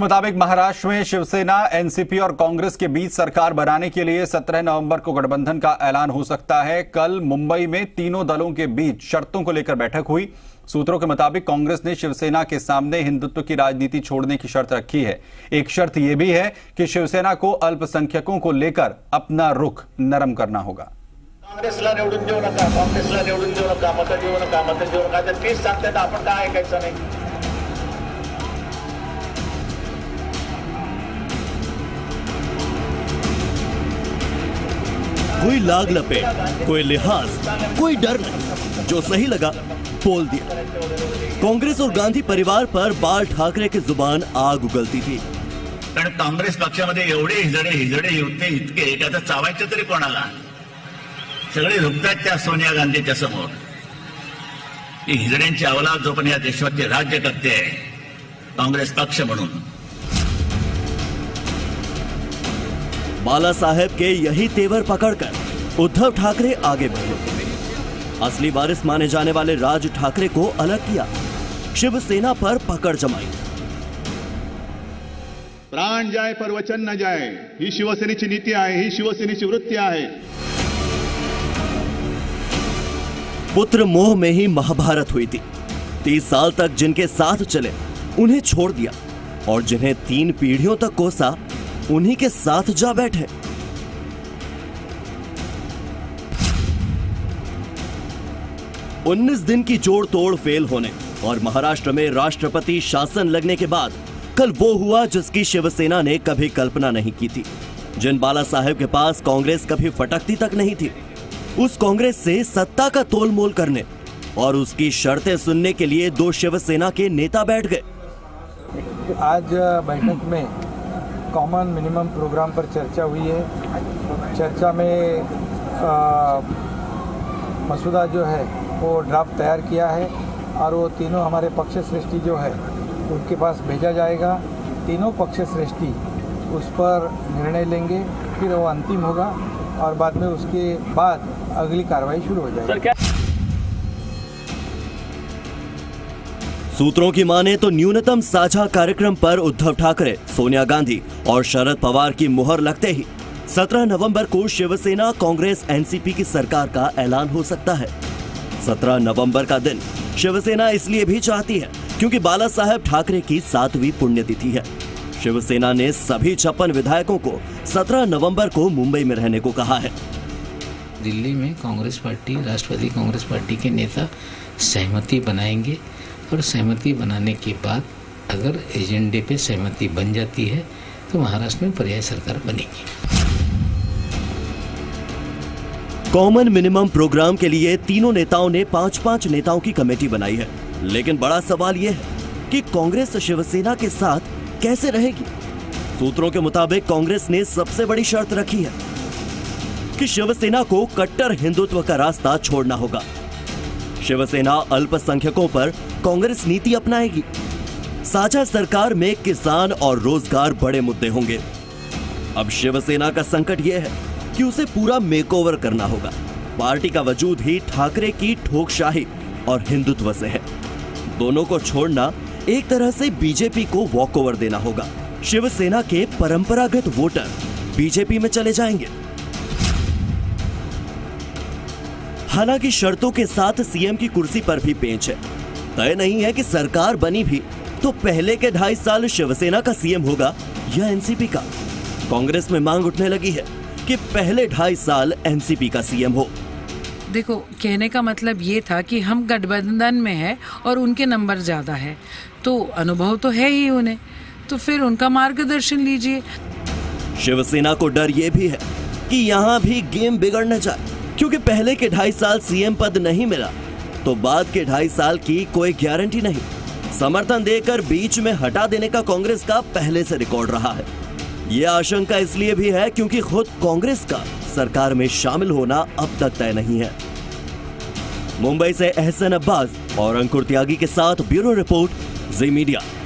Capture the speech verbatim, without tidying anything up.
मुताबिक महाराष्ट्र में शिवसेना, एनसीपी और कांग्रेस के बीच सरकार बनाने के लिए सत्रह नवंबर को गठबंधन का ऐलान हो सकता है। कल मुंबई में तीनों दलों के बीच शर्तों को लेकर बैठक हुई। सूत्रों के मुताबिक कांग्रेस ने शिवसेना के सामने हिंदुत्व की राजनीति छोड़ने की शर्त रखी है। एक शर्त यह भी है कि शिवसेना को अल्पसंख्यकों को लेकर अपना रुख नरम करना होगा। काँग्रेसला निवडून देऊ नका, काँग्रेसला निवडून देऊ नका, मत देऊ नका, मत देऊ नका, तर तीस सांगतात आपण काय ऐकायचं नाही। कोई लाग लपेट, कोई लिहाज, कोई डर नहीं, जो सही लगा बोल दिया। कांग्रेस और गांधी परिवार पर बाल ठाकरे की जुबान आग उगलती थी। कारण कांग्रेस पक्षामध्ये एवढे हिजडे हिजडे होते इतके की आता चावायचं तरी कोणाला। सगळे झुकतात त्या सोनिया गांधीच्या समोर। ही हिजड्यांची अवलाद जो पण या देशाचे राज्य करते कांग्रेस पक्ष म्हणून। बाला साहेब के यही तेवर पकड़कर उद्धव ठाकरे आगे बढ़े। असली वारिस माने जाने वाले राज ठाकरे को अलग किया, शिवसेना पर पकड़ जमाई। प्राण जाए पर वचन न जाए, ही शिवसेनेची नीति आहे, ही शिवसेनेची वृत्ती आहे। पुत्र मोह में ही महाभारत हुई थी। तीस साल तक जिनके साथ चले उन्हें छोड़ दिया और जिन्हें तीन पीढ़ियों तक कोसा उन्हीं के साथ जा बैठे। उन्नीस दिन की जोड़ तोड़ फेल होने और महाराष्ट्र में राष्ट्रपति शासन लगने के बाद कल वो हुआ जिसकी शिवसेना ने कभी कल्पना नहीं की थी। जिन बाला साहेब के पास कांग्रेस कभी फटकती तक नहीं थी, उस कांग्रेस से सत्ता का तोलमोल करने और उसकी शर्तें सुनने के लिए दो शिवसेना के नेता बैठ गए। आज बैठक में कॉमन मिनिमम प्रोग्राम पर चर्चा हुई है। चर्चा में आ, मसूदा जो है वो ड्राफ्ट तैयार किया है और वो तीनों हमारे पक्ष श्रेष्ठी जो है उनके पास भेजा जाएगा। तीनों पक्ष श्रेष्ठी उस पर निर्णय लेंगे, फिर वो अंतिम होगा और बाद में उसके बाद अगली कार्रवाई शुरू हो जाएगी। सूत्रों की माने तो न्यूनतम साझा कार्यक्रम पर उद्धव ठाकरे, सोनिया गांधी और शरद पवार की मुहर लगते ही सत्रह नवंबर को शिवसेना, कांग्रेस, एनसीपी की सरकार का ऐलान हो सकता है। सत्रह नवंबर का दिन शिवसेना इसलिए भी चाहती है क्योंकि बाला साहेब ठाकरे की सातवीं पुण्यतिथि है। शिवसेना ने सभी छप्पन विधायकों को सत्रह नवंबर को मुंबई में रहने को कहा है। दिल्ली में कांग्रेस पार्टी, राष्ट्रवादी कांग्रेस पार्टी के नेता सहमति बनाएंगे और सहमति बनाने के बाद अगर एजेंडे पे सहमति बन जाती है तो महाराष्ट्र में पर्याय सरकार बनेगी। कॉमन मिनिमम प्रोग्राम के लिए तीनों नेताओं ने पांच पांच नेताओं की कमेटी बनाई है, लेकिन बड़ा सवाल यह है कि कांग्रेस शिवसेना के साथ कैसे रहेगी। सूत्रों के मुताबिक कांग्रेस ने सबसे बड़ी शर्त रखी है कि शिवसेना को कट्टर हिंदुत्व का रास्ता छोड़ना होगा। शिवसेना अल्पसंख्यकों पर कांग्रेस नीति अपनाएगी। साझा सरकार में किसान और रोजगार बड़े मुद्दे होंगे। अब शिवसेना का संकट यह है कि उसे पूरा मेकओवर करना होगा। पार्टी का वजूद ही ठाकरे की ठोकशाही और हिंदुत्व से है। दोनों को छोड़ना एक तरह से बीजेपी को वॉकओवर देना होगा। शिवसेना के परंपरागत वोटर बीजेपी में चले जाएंगे। हालांकि शर्तों के साथ सीएम की कुर्सी पर भी पेंच है। तय नहीं है कि सरकार बनी भी तो पहले के ढाई साल शिवसेना का सीएम होगा या एनसीपी का। कांग्रेस में मांग उठने लगी है कि पहले ढाई साल एनसीपी का सीएम हो। देखो, कहने का मतलब ये था कि हम गठबंधन में है और उनके नंबर ज्यादा है तो अनुभव तो है ही उन्हें, तो फिर उनका मार्गदर्शन लीजिए। शिवसेना को डर ये भी है कि यहाँ भी गेम बिगड़ न जाए, क्योंकि पहले के ढाई साल सीएम पद नहीं मिला तो बाद के ढाई साल की कोई गारंटी नहीं। समर्थन देकर बीच में हटा देने का कांग्रेस का पहले से रिकॉर्ड रहा है। यह आशंका इसलिए भी है क्योंकि खुद कांग्रेस का सरकार में शामिल होना अब तक तय नहीं है। मुंबई से अहसन अब्बास और अंकुर त्यागी के साथ ब्यूरो रिपोर्ट, जी मीडिया।